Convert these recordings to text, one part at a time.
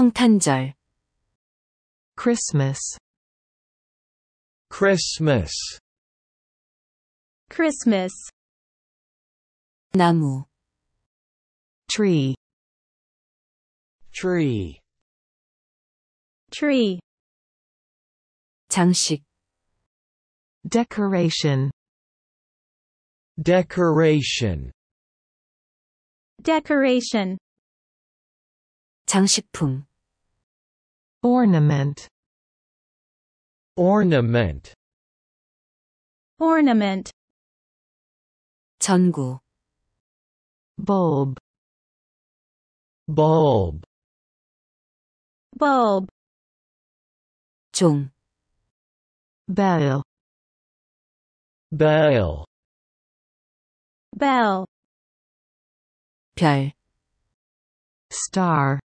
성탄절 Christmas Christmas Christmas 나무 tree tree tree 장식 decoration decoration decoration 장식품 ornament ornament ornament 전구 bulb bulb bulb 종 bell bell bell 별 star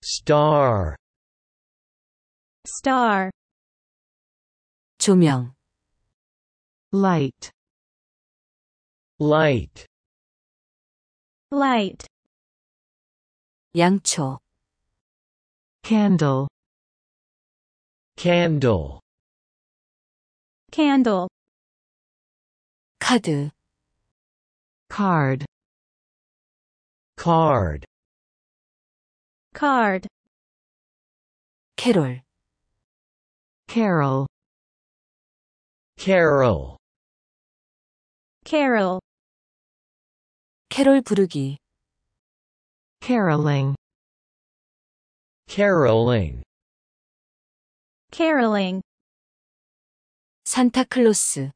star star 조명 light light light 양초 candle candle candle 카드 card card card 캐롤 carol carol carol 캐롤 부르기 caroling caroling caroling 산타클로스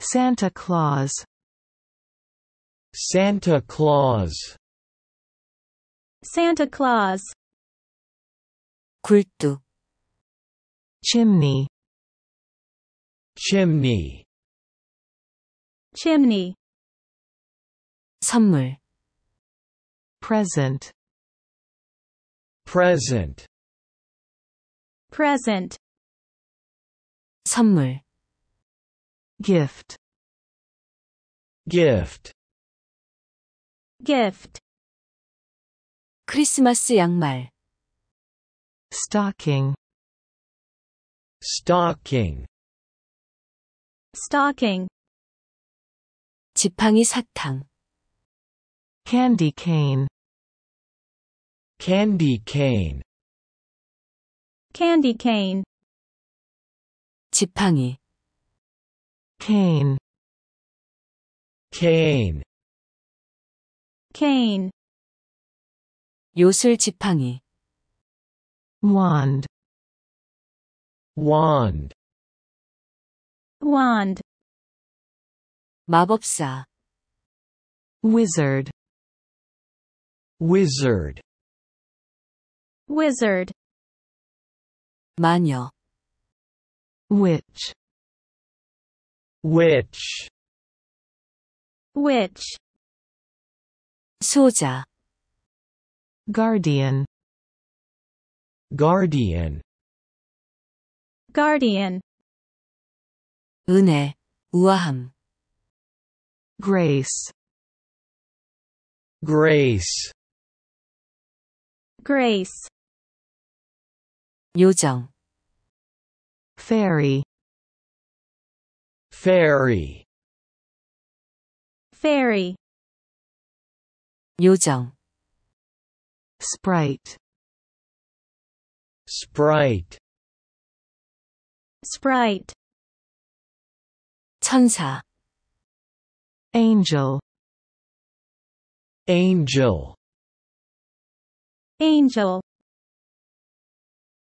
Santa Claus Santa Claus Santa Claus 굴뚝 chimney chimney chimney 선물 present present present 선물 gift gift gift 크리스마스 양말 stocking stocking stocking 지팡이 사탕 candy cane candy cane candy cane 지팡이 cane cane cane 요술 지팡이 wand wand wand 마법사 wizard wizard wizard 마녀 witch witch witch 수호자 guardian guardian guardian 은혜 우아함 grace grace grace 요정 fairy fairy fairy 요정 sprite sprite sprite 천사 angel angel angel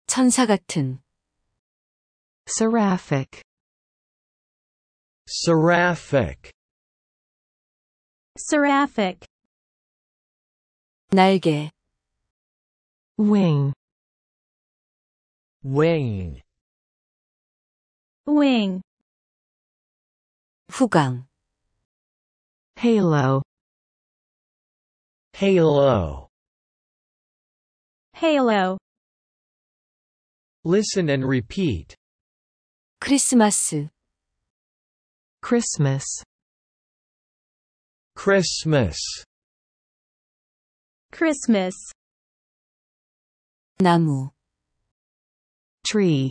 천사 같은 seraphic seraphic seraphic 날개 wing wing wing 후광 halo halo halo listen and repeat 크리스마스 Christmas Christmas Christmas 나무 tree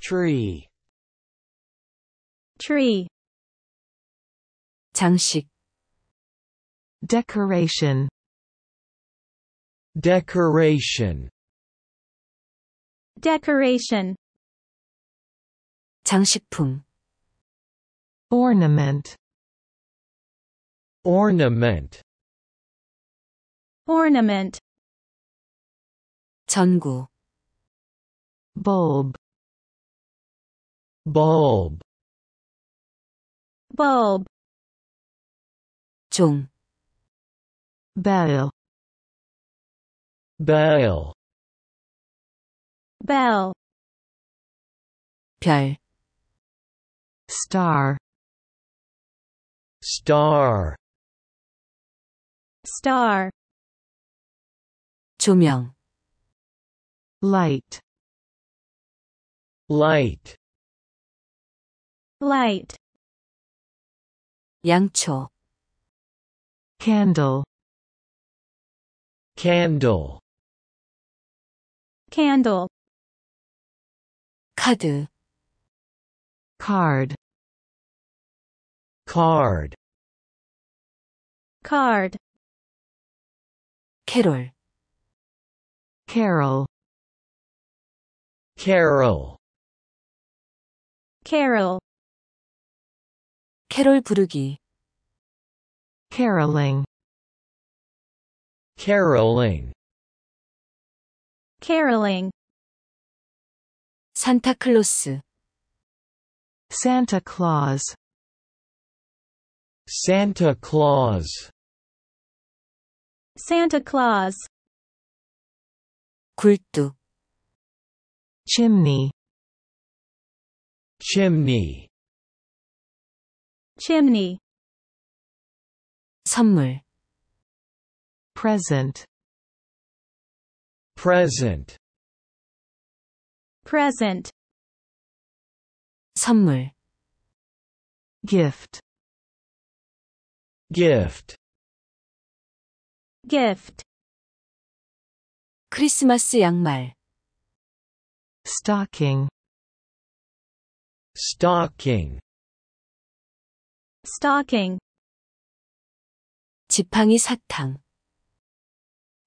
tree tree 장식 decoration decoration decoration 장식품 ornament ornament ornament 전구 bulb bulb bulb 종 bell bell bell 별 star star star 조명 light light light 양초 candle candle candle 카드 card card card 캐롤 carol carol carol 캐롤 부르기 caroling caroling caroling 산타클로스 Santa Claus Santa Claus Santa Claus 굴뚝 chimney chimney chimney 선물 present present present 선물 gift gift gift 크리스마스 양말 stocking stocking stocking 지팡이 사탕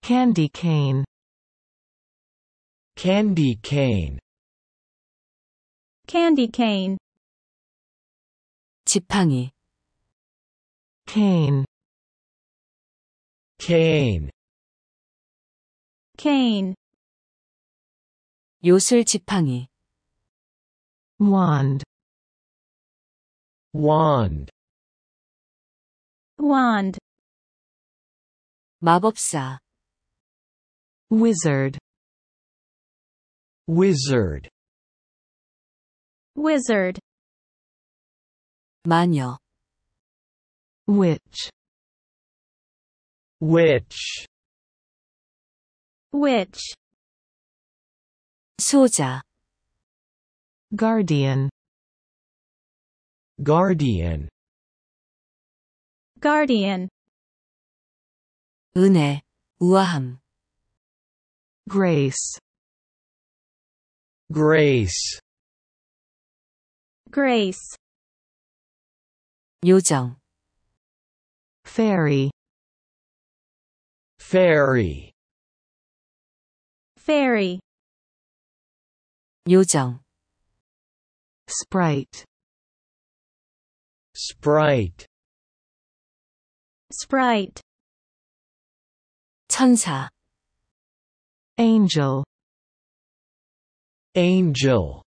candy cane candy cane candy cane 지팡이 cane cane cane 요술 지팡이 wand wand wand 마법사 wizard wizard wizard 마녀 witch witch witch 수호자 guardian guardian guardian 은혜 우아함 grace grace grace 요정 fairy fairy fairy 요정 sprite sprite sprite 천사 angel angel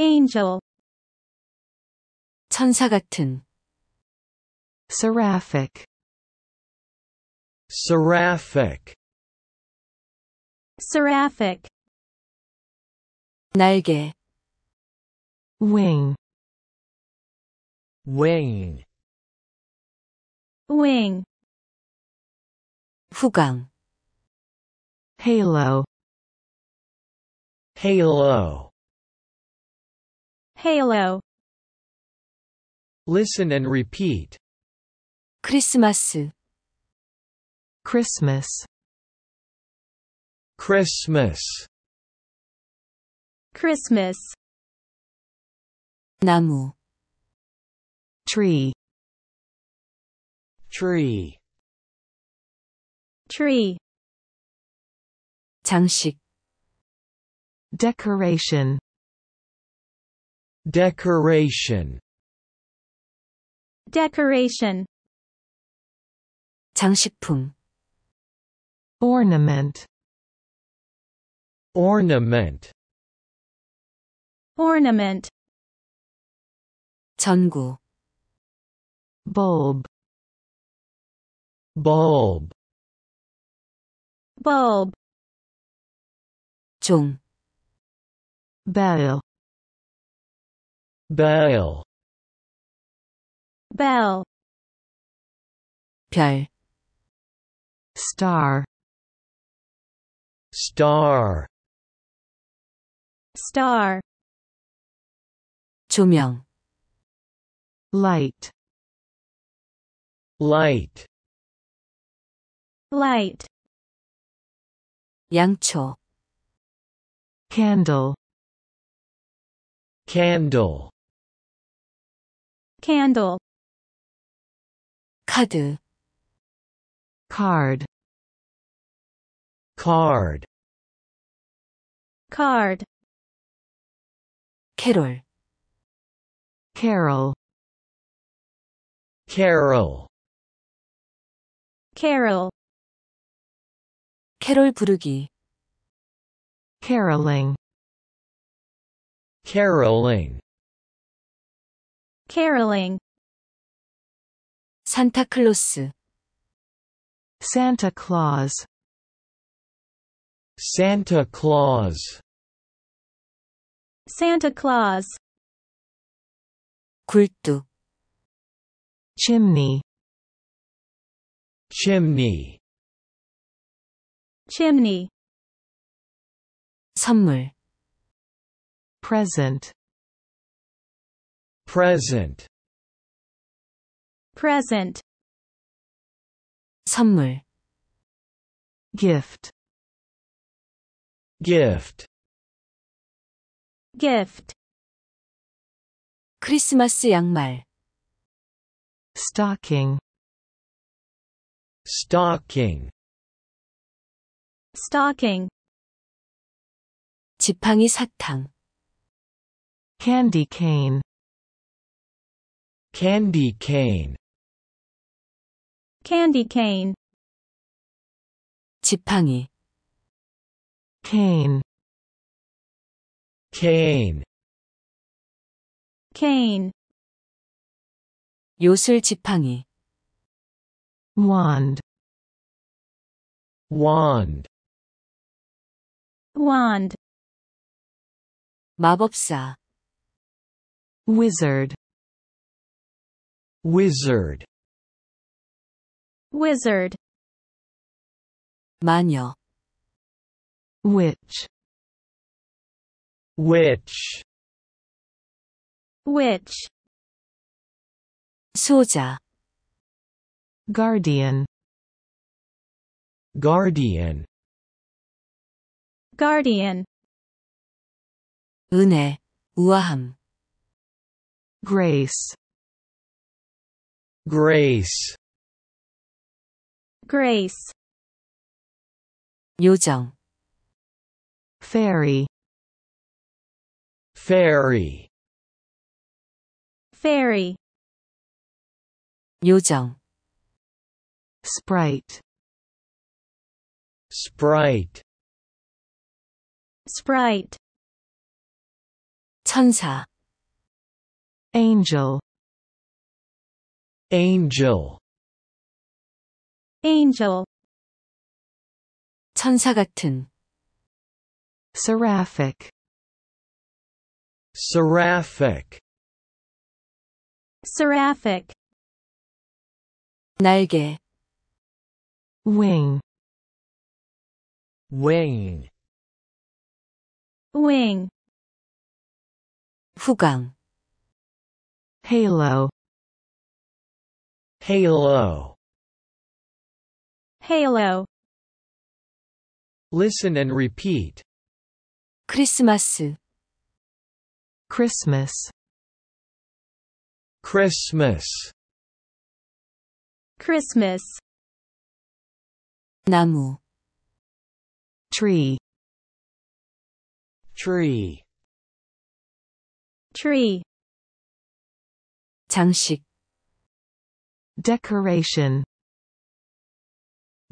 angel 천사 같은 seraphic seraphic seraphic 날개 wing wing wing 후광 halo halo halo listen and repeat 크리스마스 Christmas Christmas. Christmas. 나무. Tree. Tree. Tree. 장식. Decoration. Decoration. Decoration. 장식품. Ornament. Ornament. Ornament. 전구. Bulb. Bulb. Bulb. 종. Bell. Bell. Bell. 별. Star. Star. Star. 조명. Light. Light. Light. 양초. Candle. Candle. Candle. 카드. Card. Card. Card. 캐롤. Carol. Carol. Carol. 캐롤 부르기. Caroling. Caroling. Caroling. Santa Claus. Santa Claus. Santa Claus. Santa Claus. 굴뚝. Chimney. Chimney. Chimney. 선물. Present. Present. Present. 선물. Gift. Gift. Gift. 크리스마스 양말. Stocking. Stocking. Stocking. 지팡이 사탕. Candy cane. Candy cane. Candy cane. 지팡이. Cane. Cane. Cane. 요술 지팡이. Wand. Wand. Wand. 마법사. Wizard. Wizard. Wizard. 마녀. Witch. Witch. Witch. 수호자. Guardian. Guardian. Guardian. 은혜, 우아함. Grace. Grace. Grace. 요정. Fairy. Fairy. Fairy. 요정. Sprite. Sprite. Sprite. 천사. Angel. Angel. Angel. 천사 같은. Seraphic. Seraphic. Seraphic. 날개. Wing. Wing. Wing. 후광. Halo. Halo. Halo. Listen and repeat. 크리스마스. Christmas. Christmas. Christmas. 나무. Tree. Tree. Tree. 장식. Decoration.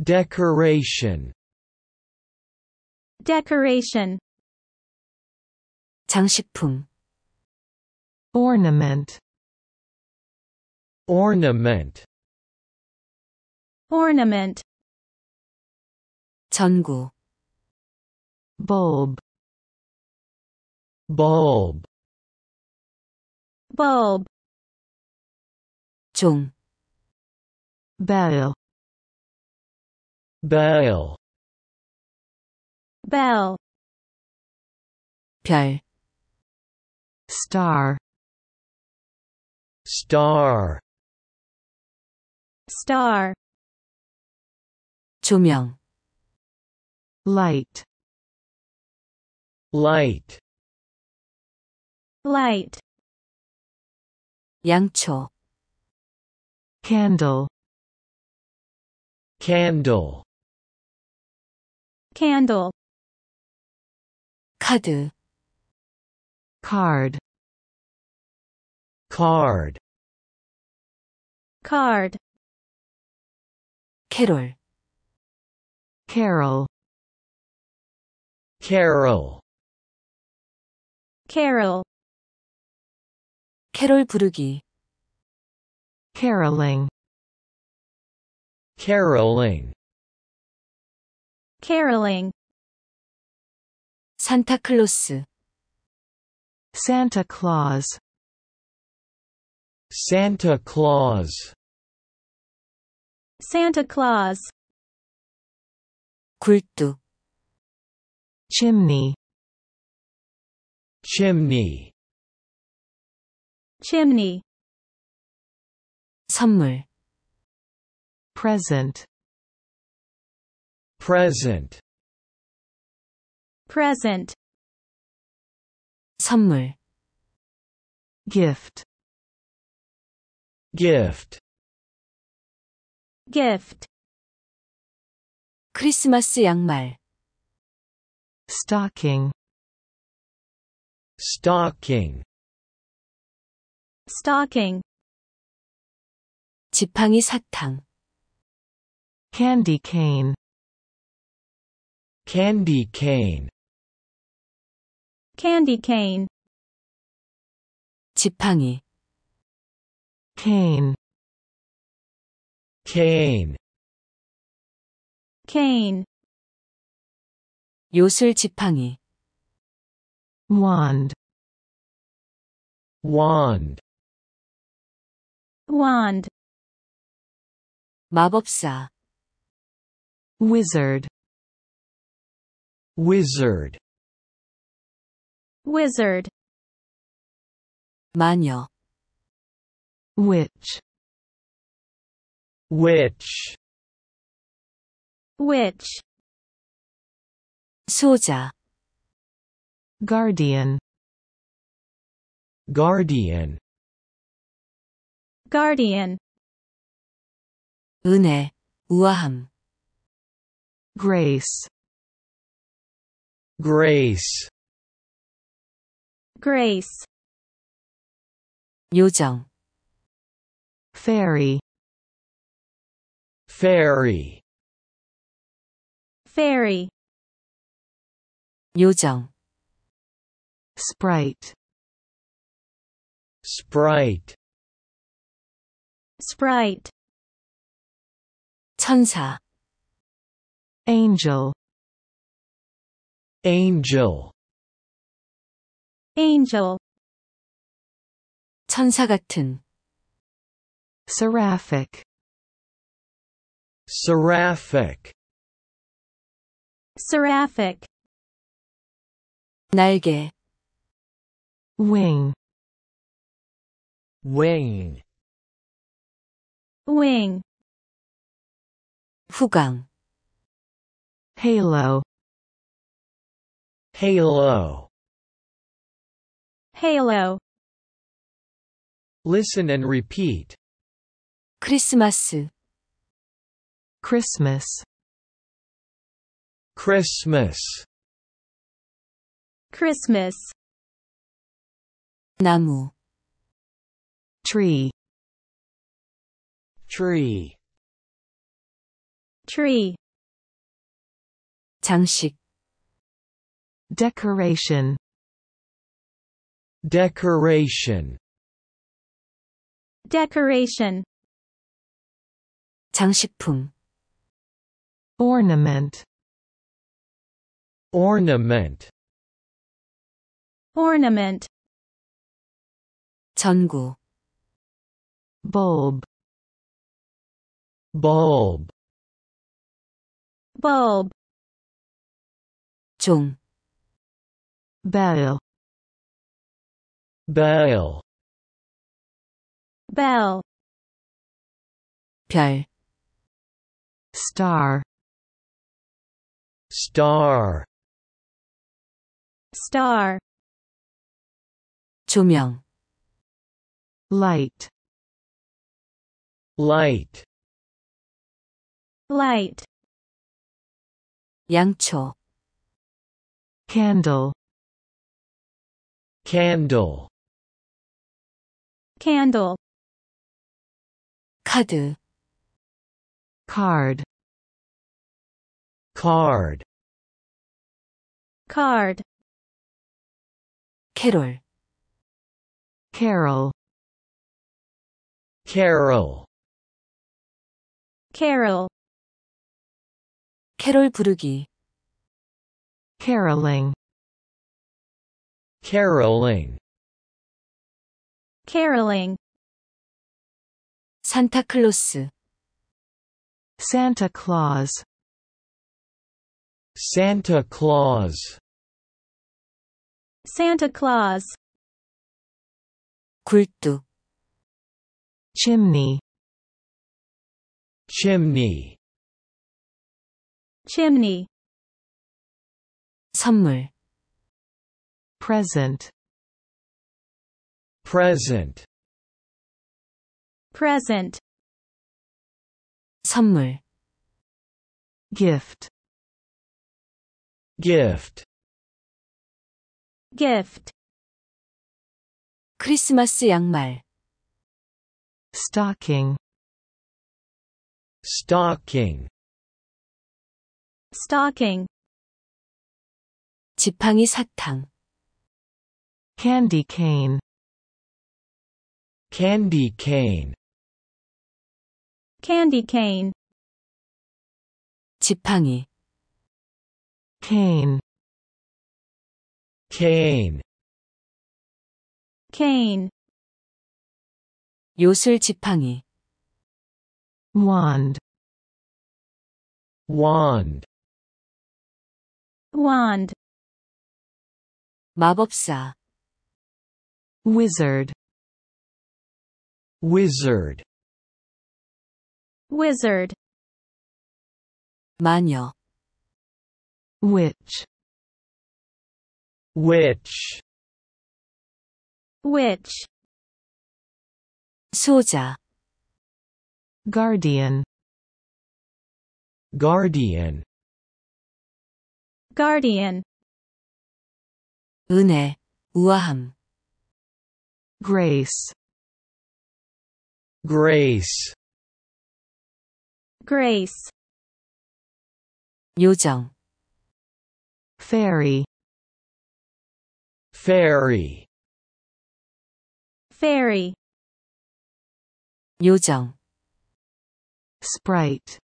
Decoration. Decoration. 장식품. Ornament. Ornament. Ornament. 전구. Bulb. Bulb. Bulb. 종. Bell. Bell. Bell. 별. Star. Star. Star. 조명. Light. Light. Light. 양초. Candle. Candle. Candle. 카드. Card. Card. Card. 캐롤. Carol. Carol. Carol. 캐롤 부르기. Caroling. Caroling. Caroling. Santa Claus. Santa Claus. Santa Claus. Santa Claus. 굴뚝. Chimney. Chimney. Chimney. 선물. Present. Present. Present. 선물. Gift. Gift. Gift. 크리스마스 양말. Stocking. Stocking. Stocking. 지팡이 사탕. Candy cane. Candy cane. Candy cane. 지팡이. Cane. Cane. Cane. 요술 지팡이. Wand. Wand. Wand. 마법사. Wizard. Wizard. Wizard. 마녀. Witch. Witch. Witch. 소자. Guardian. Guardian. Guardian. 은혜, 우아함. Grace. Grace. Grace. 요정. Fairy. Fairy. Fairy. 요정. Sprite. Sprite. Sprite. 천사. Angel. Angel. Angel. 천사 같은. Seraphic. Seraphic. Seraphic. 날개. Wing. Wing. Wing. 후광. Halo. Halo. Halo. Listen and repeat. Christmas. Christmas. Christmas. Christmas. 나무. Tree. Tree. Tree. 장식. Decoration. Decoration. Decoration. 장식품. Ornament. Ornament. Ornament. 전구. Bulb. Bulb. Bulb. 종. Bell. Bell. Bell. 별. Star. Star. Star. 조명. Light. Light. Light. 양초. Candle. Candle. Candle. 카드. Card. Card. Card. 캐롤. Carol. Carol. Carol. 캐롤 부르기. Caroling. Caroling. Caroling. Santa Claus. Santa Claus. Santa Claus. Santa Claus. 굴뚝. Chimney. Chimney. Chimney. 선물. Present. Present. Present. 선물. Gift. Gift. Gift. 크리스마스 양말. Stocking. Stocking. Stocking. 지팡이 사탕. Candy cane. Candy cane. Candy cane. 지팡이. Cane. Cane. Cane. 요술 지팡이. Wand. Wand. Wand. 마법사. Wizard. Wizard. Wizard. 마녀. Witch. Witch. Witch. 수호자. Guardian. Guardian. Guardian. 은혜, 우아함. Grace. Grace. Grace. 요정. Fairy. Fairy. Fairy. 요정. Sprite.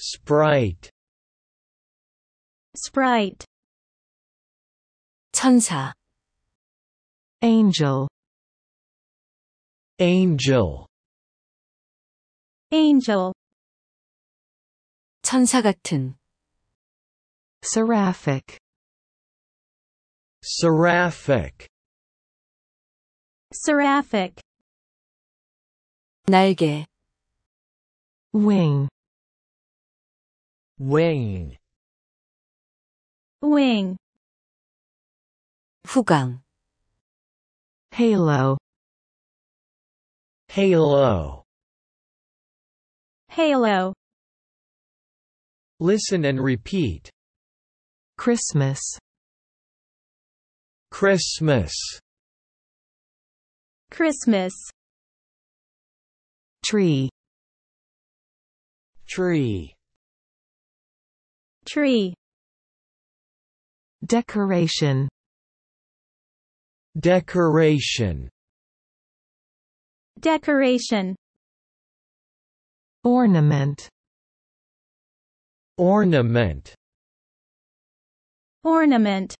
Sprite. Sprite. 천사. Angel. Angel. Angel. 천사 같은. Seraphic. Seraphic. Seraphic. 날개. Wing. Wing. wing, Fugão, halo, halo, halo. Listen and repeat. Christmas, Christmas, Christmas. Tree, tree, tree. Decoration, decoration, decoration. Ornament, ornament, ornament.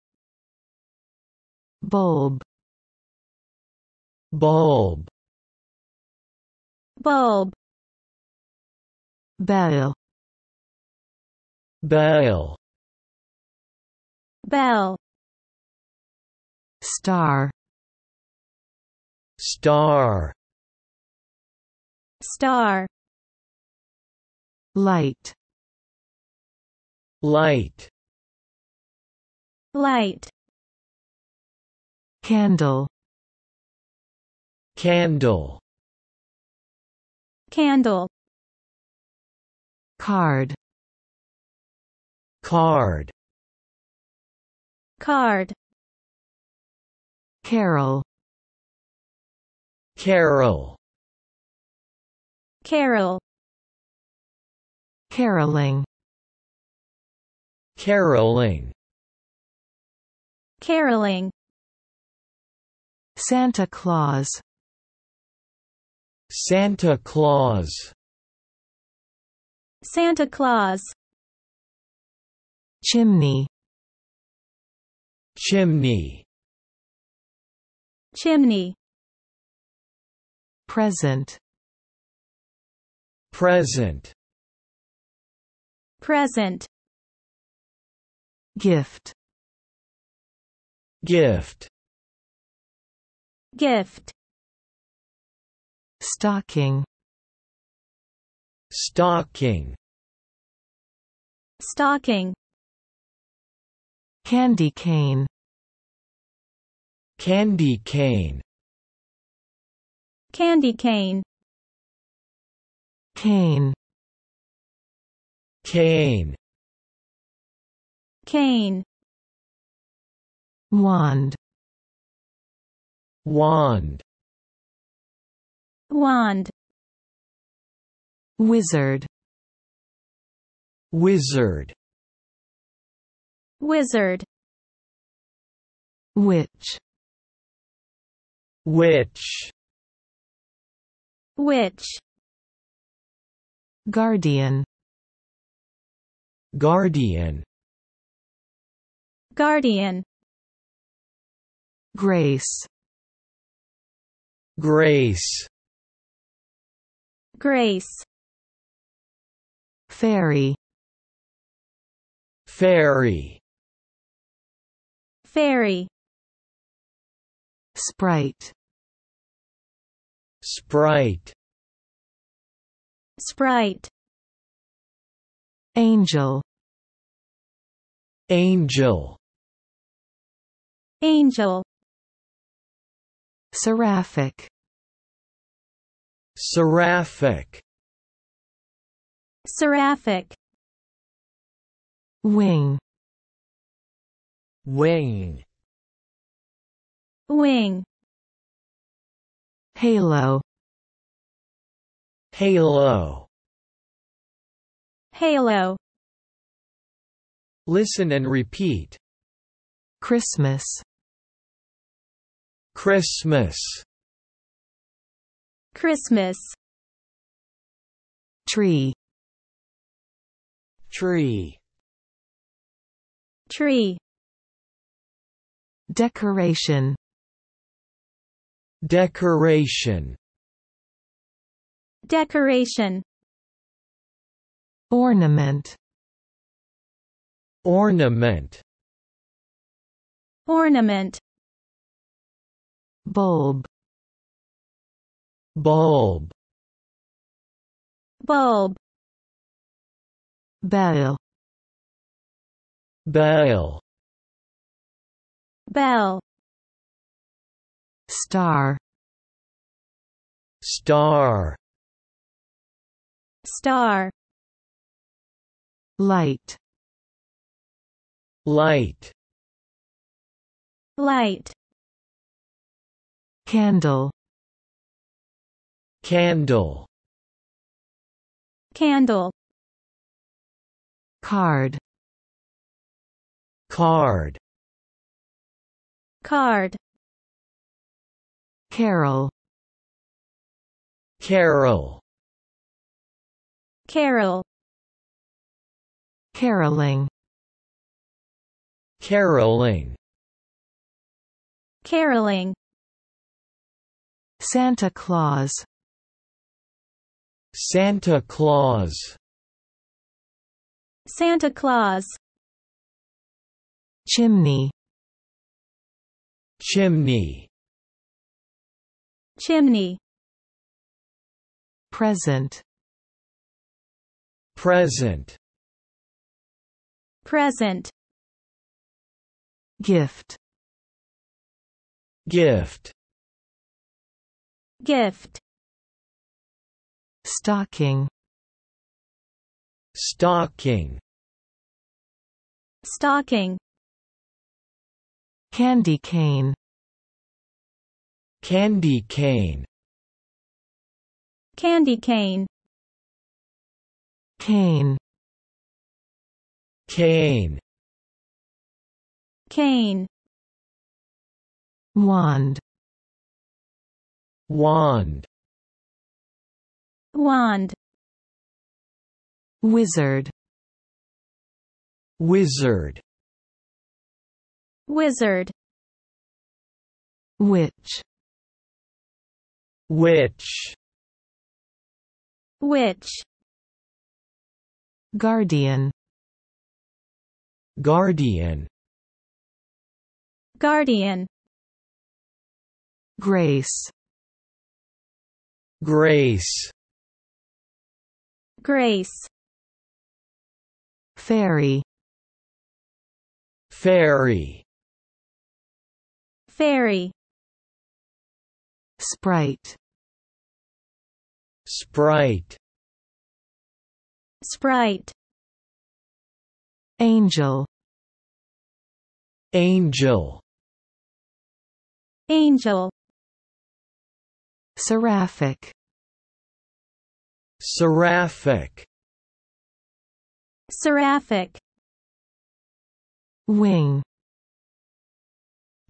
Bulb, bulb, bulb. Bell, bell, bell. Star, star, star. Light, light, light. Candle, candle, candle. Card, card, card. Carol, carol, carol. Caroling, caroling, caroling. Santa Claus, Santa Claus, Santa Claus. Chimney, chimney, chimney. Present, present, present. Gift, gift, gift. Stocking, stocking, stocking. Candy cane, candy cane, candy cane. Cane, cane, cane. Wand, wand, wand. Wizard, wizard, wizard. Witch, witch, witch. Guardian, guardian, guardian. Grace, grace, grace. Fairy, fairy, fairy. Sprite, sprite, sprite. Angel, angel, angel. Seraphic, seraphic, seraphic. Wing, wing, wing. Halo, halo, halo. Listen and repeat. Christmas, Christmas, Christmas. Tree, tree, tree. Decoration, decoration, decoration. Ornament, ornament, ornament. Bulb, bulb, bulb. Bell, bell, Bell. Star. Star. Star. Light. Light. Light. Candle. Candle. Candle. Card. Card. Card. Carol. Carol. Carol. Caroling. Caroling. Caroling. Santa Claus. Santa Claus. Santa Claus. Chimney. Chimney. Chimney. Present. Present. Present. Gift. Gift. Gift. Stocking. Stocking. Stocking. Candy cane. Candy cane. Candy cane. Cane. Cane. Cane. Wand. Wand. Wand. Wizard. Wizard. Wizard. Witch. Witch. Witch. Guardian. Guardian. Guardian. Grace. Grace. Grace. Fairy. Fairy. Fairy. Sprite. Sprite. Sprite. Angel. Angel. Angel. Seraphic. Seraphic. Seraphic. Wing.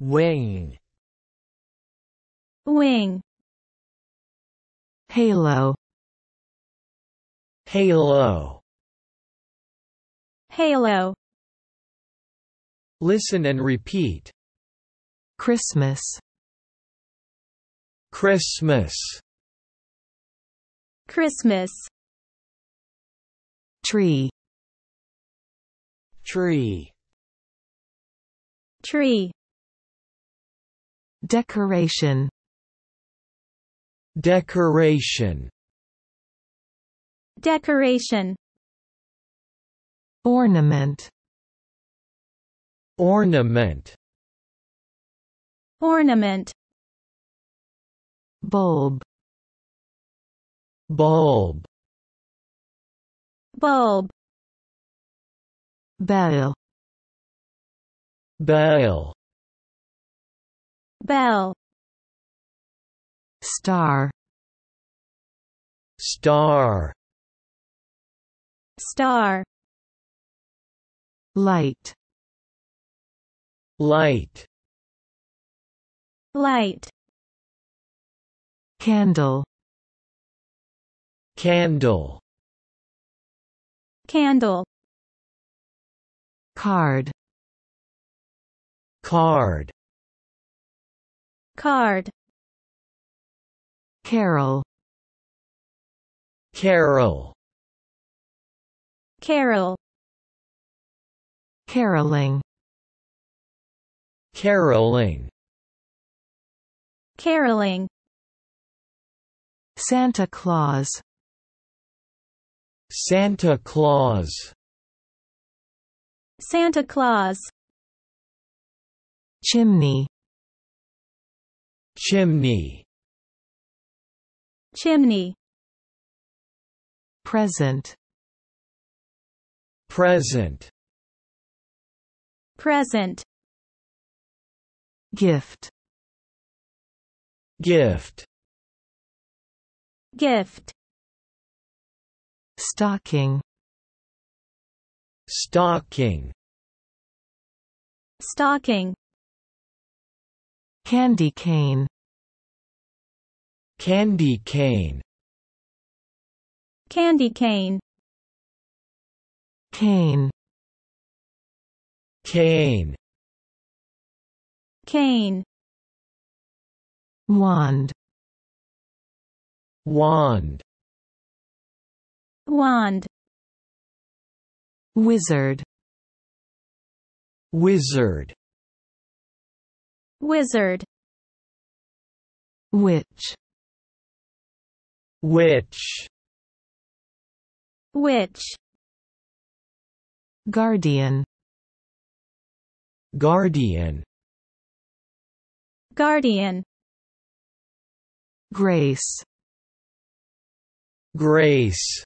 Wing. Wing. Halo. Halo. Halo. Listen and repeat. Christmas. Christmas. Christmas. Tree. Tree. Tree. Decoration. Decoration. Decoration. Ornament. Ornament. Ornament. Bulb. Bulb. Bulb. Bell. Bell. Bell. Star. Star. Star. Light. Light. Light. Candle. Candle. Candle. Card. Card. Card. Carol. Carol. Carol. Caroling. Caroling. Caroling. Santa Claus. Santa Claus. Santa Claus. Chimney. Chimney. Chimney. Present. Present. Present. Gift. Gift. Gift. Stocking. Stocking. Stocking. Candy cane. Candy cane. Candy cane. Cane. Cane. Cane. Wand. Wand. Wand. Wizard. Wizard. Wizard. Witch. Witch. Witch. Guardian. Guardian. Guardian. Grace. Grace.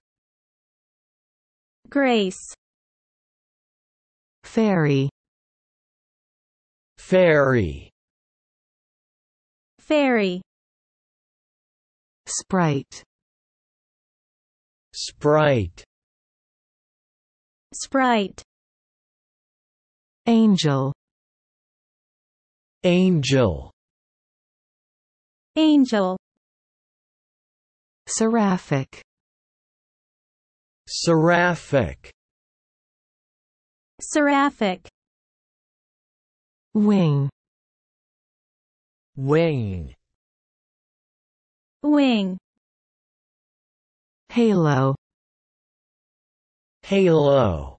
Grace. Fairy. Fairy. Fairy. Sprite. Sprite. Sprite. Angel. Angel. Angel. Seraphic. Seraphic. Seraphic. Wing. Wing. Wing. Halo. Halo.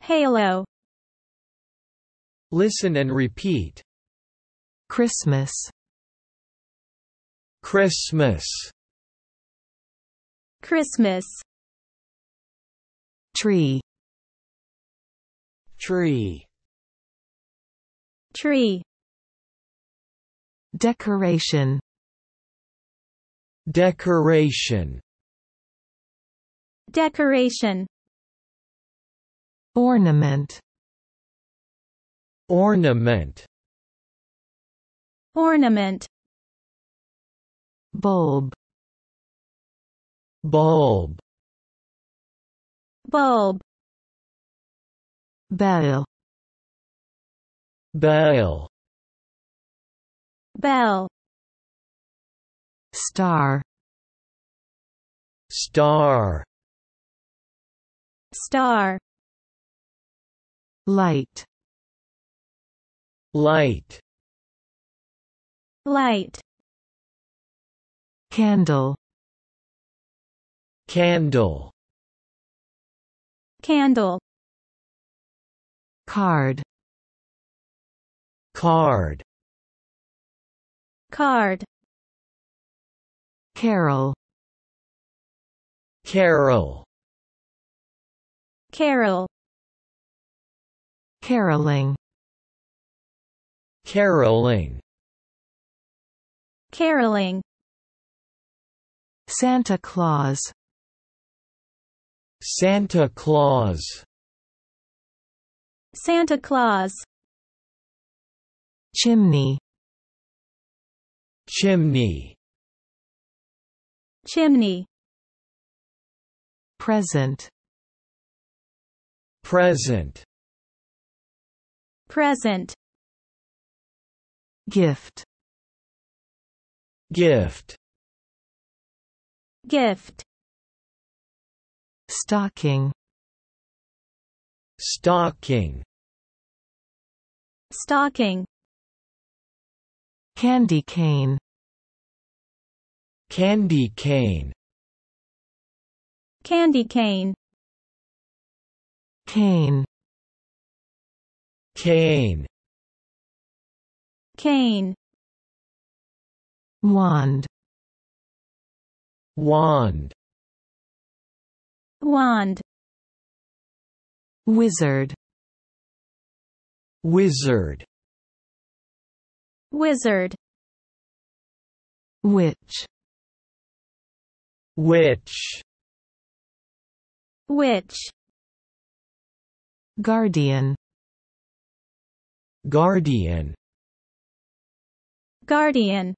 Halo. Listen and repeat. Christmas. Christmas. Christmas. Tree. Tree. Tree. Decoration. Decoration. Decoration. Ornament. Ornament. Ornament. Bulb. Bulb. Bulb. Bell. Bell. Bell. Star. Star. Star. Light. Light. Light. Candle. Candle. Candle. Card. Card. Card. Carol. Carol. Carol. Caroling. Caroling. Caroling. Santa Claus. Santa Claus. Santa Claus. Chimney. Chimney. Chimney. Present. Present. Present. Gift. Gift. Gift. Stocking. Stocking. Stocking. Candy cane. Candy cane. Candy cane. Cane. Cane. Cane. Wand. Wand. Wand. Wizard. Wizard. Wizard. Witch. Witch. Witch. Guardian. Guardian. Guardian.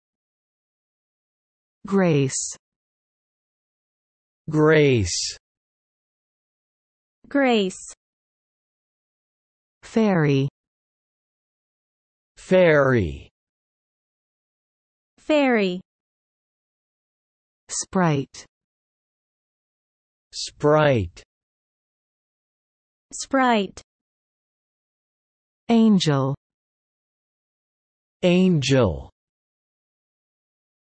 Grace. Grace. Grace. Fairy. Fairy. Fairy. Sprite. Sprite. Sprite. Angel. Angel.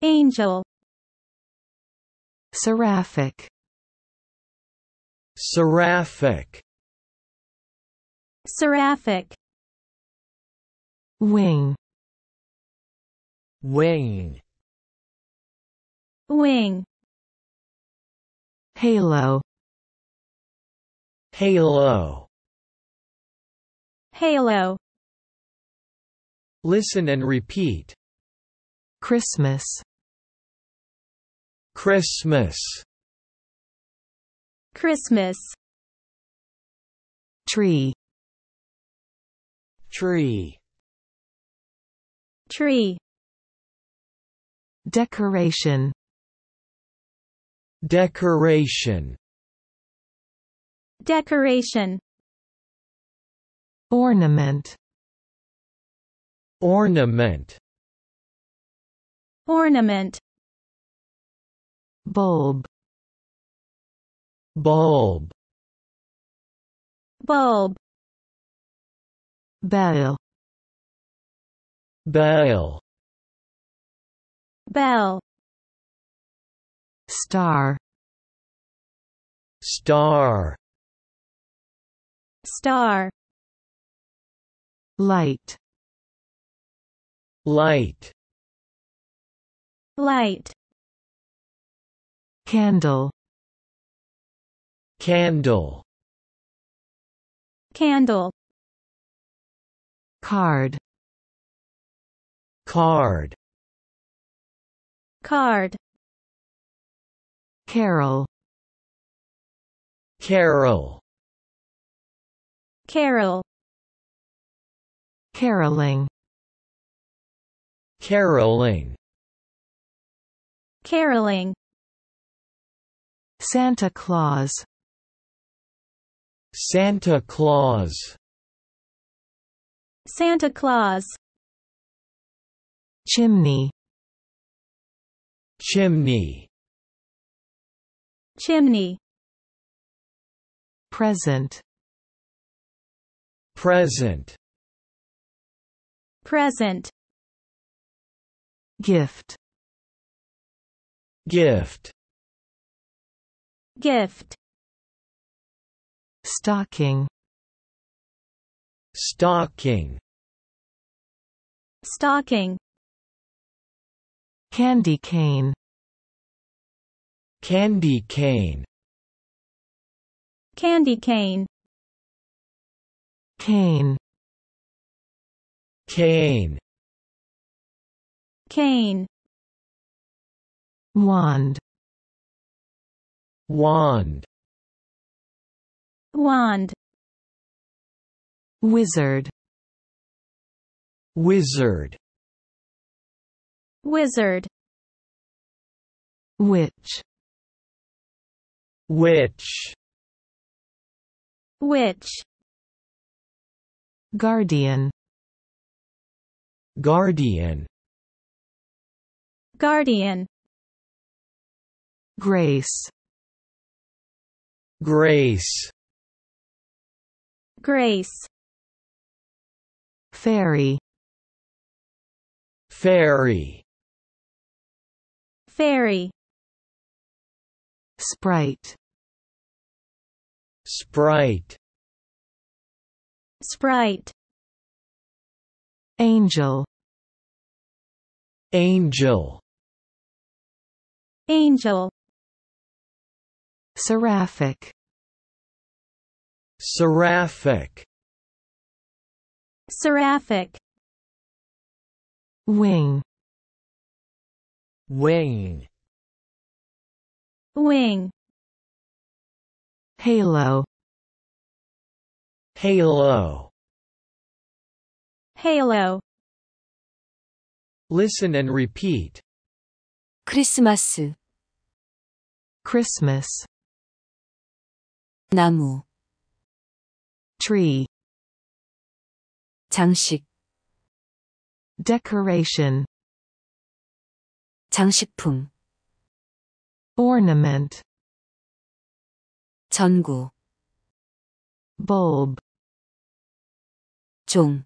Angel. Seraphic. Seraphic. Seraphic. Wing. Wing. Wing. Halo. Halo. Halo. Listen and repeat. Christmas. Christmas. Christmas. Tree. Tree. Tree. Decoration. Decoration. Decoration. Ornament. Ornament. Ornament. Bulb. Bulb. Bulb. Bell. Bell. Bell. Star. Star. Star. Light. Light. Light. Candle. Candle. Candle. Card. Card. Card. Carol. Carol. Carol. Caroling. Caroling. Caroling. Santa Claus. Santa Claus. Santa Claus. Chimney. Chimney. Chimney. Present. Present. Present. Gift. Gift. Gift. Stocking. Stocking. Stocking. Candy cane. Candy cane. Candy cane. Cane. Cane. Cane. Wand. Wand. Wand. Wizard. Wizard. Wizard. Witch. Witch. Witch. Guardian. Guardian. Guardian. Grace. Grace. Grace. Fairy. Fairy. Fairy. Sprite. Sprite. Sprite. Angel. Angel. Angel. Seraphic. Seraphic. Seraphic. Wing. Wing. Wing. Halo. Halo. Halo. Listen and repeat. Christmas. Christmas. 나무. Tree. 장식. Decoration. 장식품. Ornament. 전구. Bulb. 종.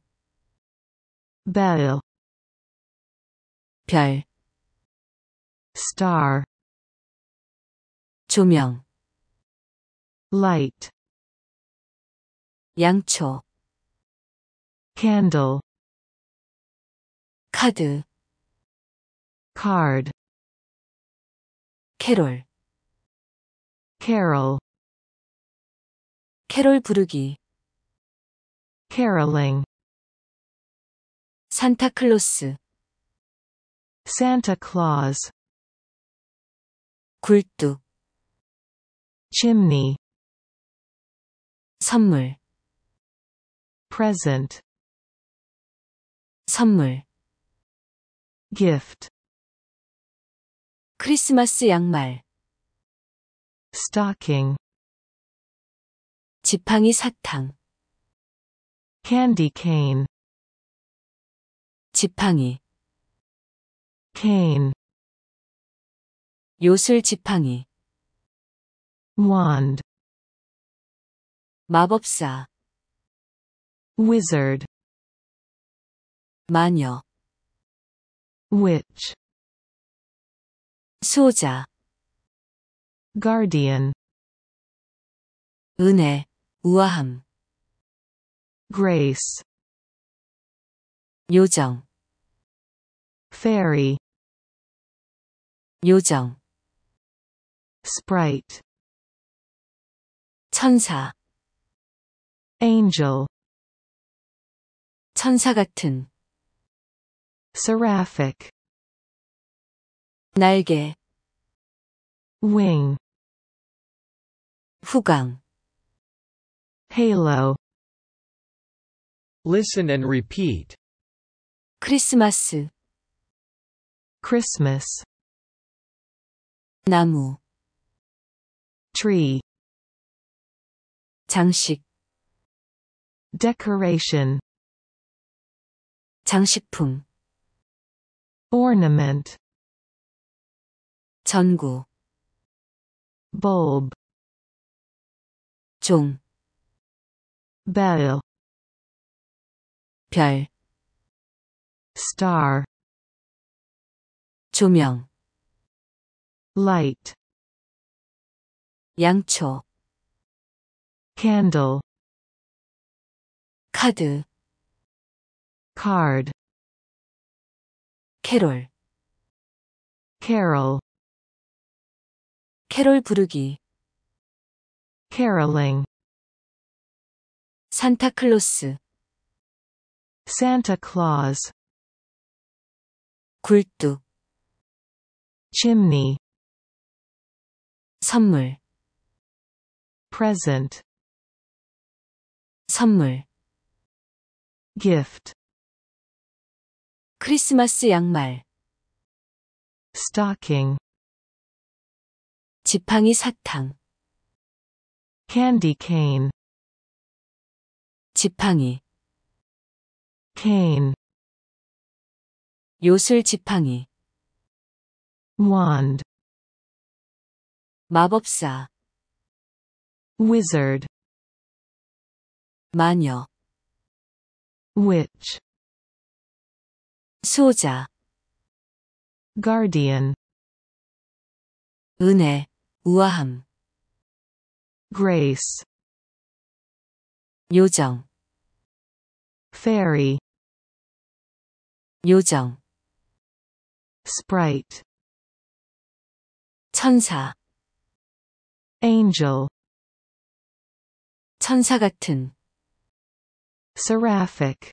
Bell. 별. Star. 조명. Light. 양초. Candle. 카드. Card. 캐롤. Carol. 캐롤 부르기. Caroling. 산타클로스. Santa Claus. 굴뚝. Chimney. 선물. Present. 선물. Gift. 크리스마스 양말. Stocking. 지팡이 사탕. Candy cane. 지팡이. Cane. 요술 지팡이. Wand. 마법사. Wizard. 마녀. Witch. 수호자. Guardian. 은혜, 우아함. Grace. 요정. Fairy. 요정. Sprite. 천사. Angel. 천사 같은. Seraphic. 날개. Wing. 후광. Halo. Listen and repeat. 크리스마스. Christmas. 나무. Tree. 장식. Decoration. 장식품. Ornament. 전구. Bulb. 종. Bell. 별. Star. 조명. Light. 양초. Candle. 카드. Card. 캐롤. Carol. 캐롤 부르기. Caroling. 산타클로스. Santa Claus. 굴뚝. Chimney. 선물. Present. 선물. Gift. 크리스마스 양말. Stocking. 지팡이 사탕. Candy cane. 지팡이. Cane. 요술 지팡이. Wand. 마법사. Wizard. 마녀. Witch. 수호자. Guardian. 은혜, 우아함. Grace. 요정. Fairy. 요정. Sprite. 천사. Angel. 천사 같은. Seraphic.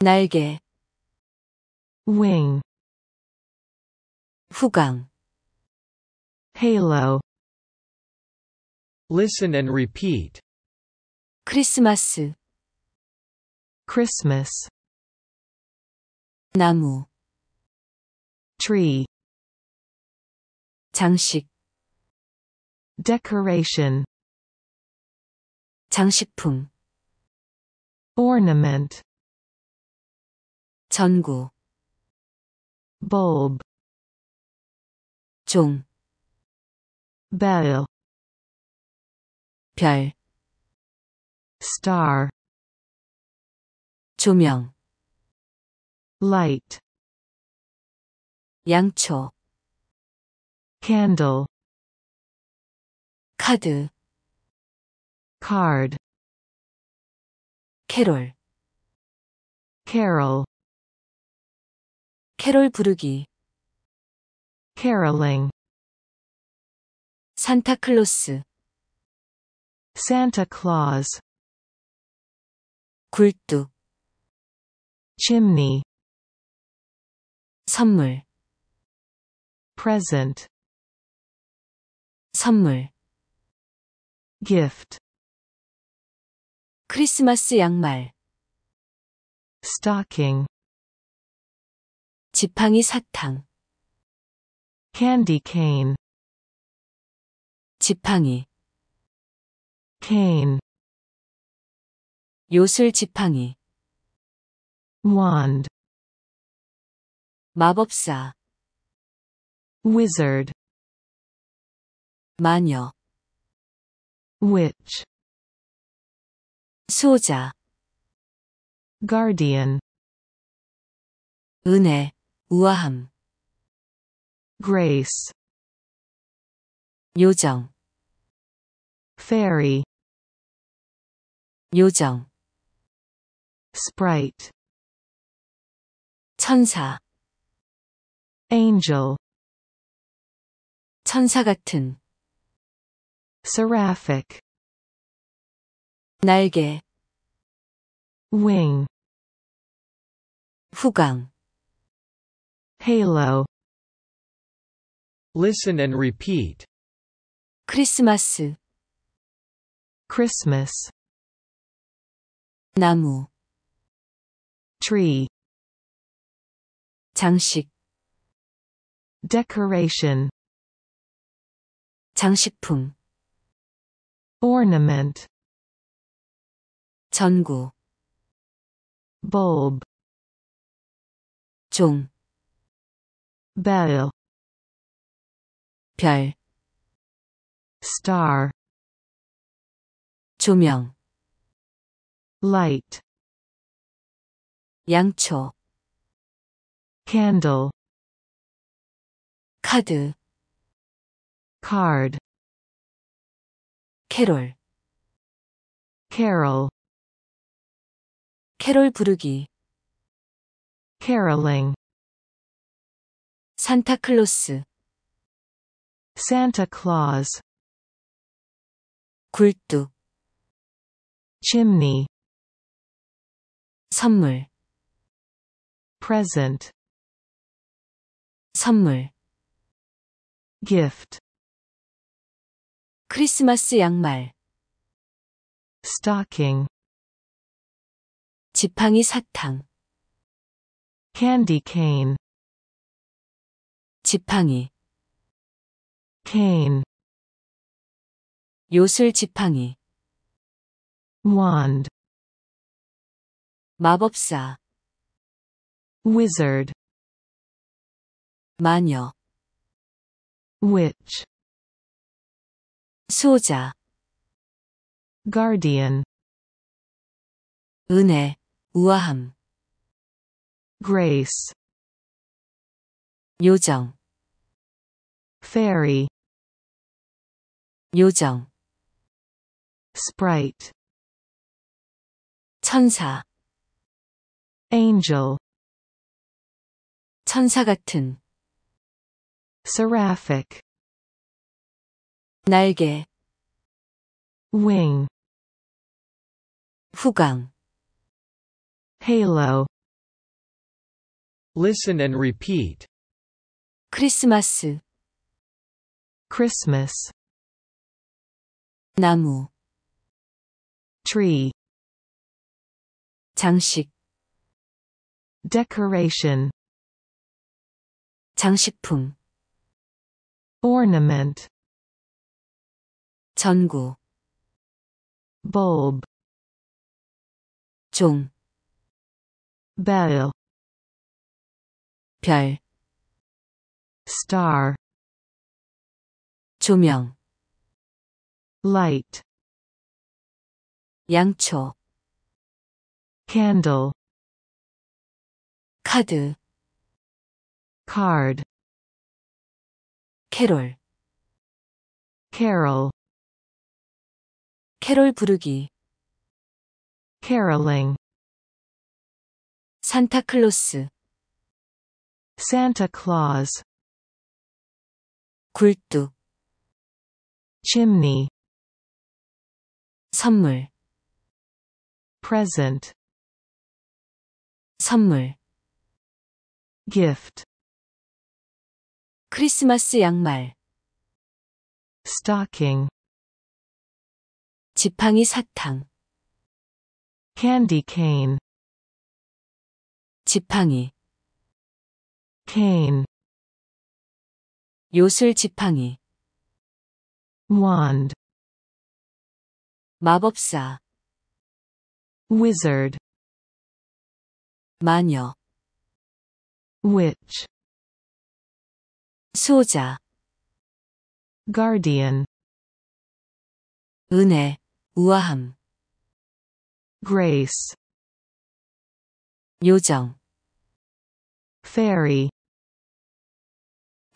날개 wing 후광 halo Listen and repeat 크리스마스 Christmas 나무 tree 장식 decoration 장식품 ornament 전구 bulb 종 bell 별 star 조명 light 양초 candle 카드 card 캐롤 carol 캐롤 부르기 caroling 산타클로스 Santa Claus 굴뚝 chimney 선물 present 선물 gift 크리스마스 양말 stocking 지팡이 사탕 candy cane 지팡이 cane 요술 지팡이 wand 마법사 wizard 마녀 witch 수호자 guardian 은혜, 우아함 grace 요정 fairy 요정 sprite 천사 angel 천사 같은 seraphic 날개 wing 후광 halo Listen and repeat 크리스마스 Christmas 나무 tree 장식 decoration 장식품 ornament 전구 bulb 종 bell 별 star 조명 light 양초 candle 카드 card 캐롤 carol 캐롤 부르기 caroling 산타클로스 Santa Claus 굴뚝 chimney 선물 present 선물 gift 크리스마스 양말 stocking 지팡이 사탕 candy cane 지팡이 cane 요술 지팡이 wand 마법사 wizard 마녀 witch 수호자 guardian 은혜, 우아함 grace 요정 fairy 요정 sprite 천사 angel 천사 같은 seraphic 날개 wing 후광 halo Listen and repeat. 크리스마스. Christmas. 나무. Tree. 장식. Decoration. 장식품. Ornament. 전구. Bulb. 종. Bell. 별. Star. 조명. Light. 양초. Candle. 카드. Card. 캐롤. Carol. 캐롤 부르기. Caroling. 산타클로스. Santa Claus. 굴뚝. Chimney. 선물. Present. 선물. Gift. 크리스마스 양말. Stocking. 지팡이 사탕. Candy cane. 지팡이. Cane. 요술 지팡이. Wand. 마법사. Wizard. 마녀. Witch. 수호자. Guardian. 은혜, 우아함. Grace. 요정. Fairy.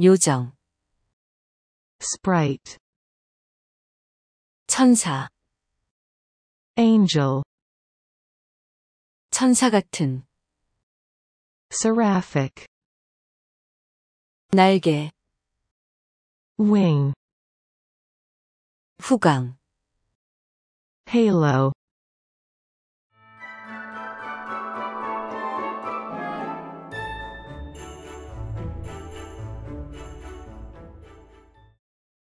요정. Sprite. 천사. Angel. 천사 같은. Seraphic. 날개. Wing. 후광. Halo.